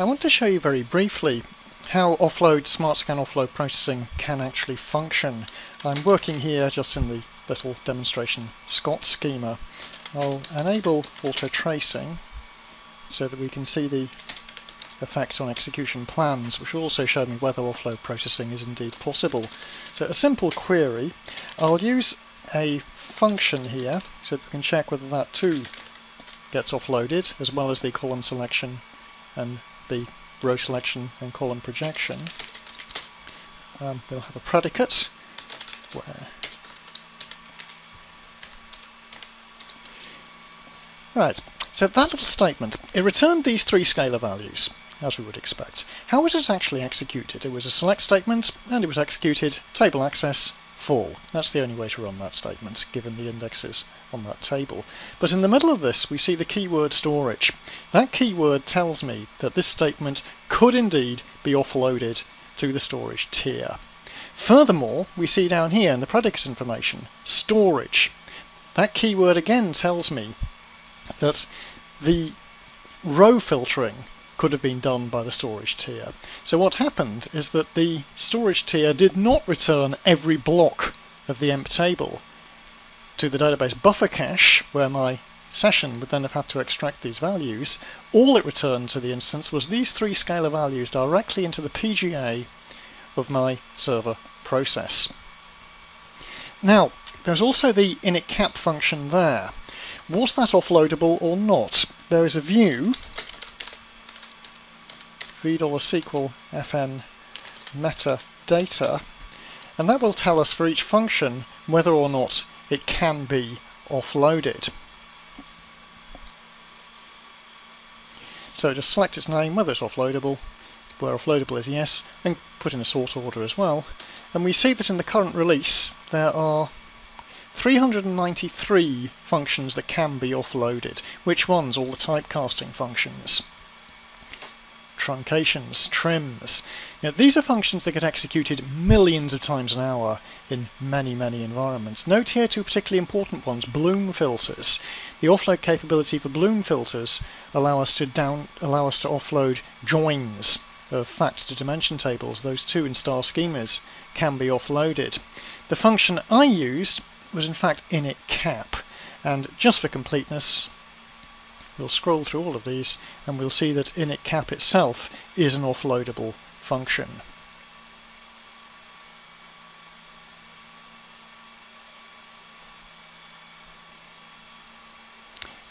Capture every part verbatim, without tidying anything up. I want to show you very briefly how offload, Smart Scan offload processing can actually function. I'm working here just in the little demonstration Scott schema. I'll enable auto tracing so that we can see the effect on execution plans, which will also show me whether offload processing is indeed possible. So a simple query, I'll use a function here so that we can check whether that too gets offloaded, as well as the column selection and the row selection and column projection. Um, we'll have a predicate where... Right, so that little statement, it returned these three scalar values, as we would expect. How was it actually executed? It was a select statement, and it was executed table access full. That's the only way to run that statement, given the indexes on that table. But in the middle of this, we see the keyword storage. That keyword tells me that this statement could indeed be offloaded to the storage tier. Furthermore, we see down here in the predicate information, storage. That keyword again tells me that the row filtering could have been done by the storage tier. So what happened is that the storage tier did not return every block of the emp table to the database buffer cache, where my session would then have had to extract these values. All it returned to the instance was these three scalar values directly into the P G A of my server process. Now, there's also the initcap function there. Was that offloadable or not? There is a view V$S Q L F N metadata, and that will tell us for each function whether or not it can be offloaded. So just select its name, whether it's offloadable, where offloadable is yes, and put in a sort order as well. And we see that in the current release there are three hundred ninety-three functions that can be offloaded. Which ones? All the typecasting functions, truncations, trims. Now, these are functions that get executed millions of times an hour in many, many environments. Note here two particularly important ones, bloom filters. The offload capability for bloom filters allow us to down, allow us to offload joins of fact to dimension tables. Those two in star schemas can be offloaded. The function I used was in fact initcap, and just for completeness, we'll scroll through all of these and we'll see that initcap itself is an offloadable function.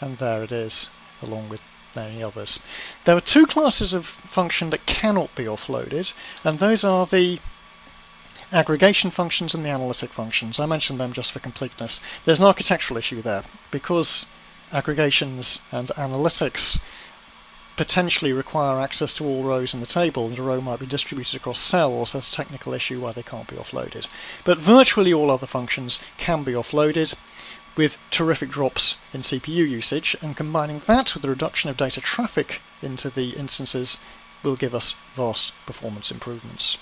And there it is, along with many others. There are two classes of function that cannot be offloaded, and those are the aggregation functions and the analytic functions. I mentioned them just for completeness. There's an architectural issue there, because aggregations and analytics potentially require access to all rows in the table, and a row might be distributed across cells. That's a technical issue why they can't be offloaded. But virtually all other functions can be offloaded, with terrific drops in C P U usage, and combining that with the reduction of data traffic into the instances will give us vast performance improvements.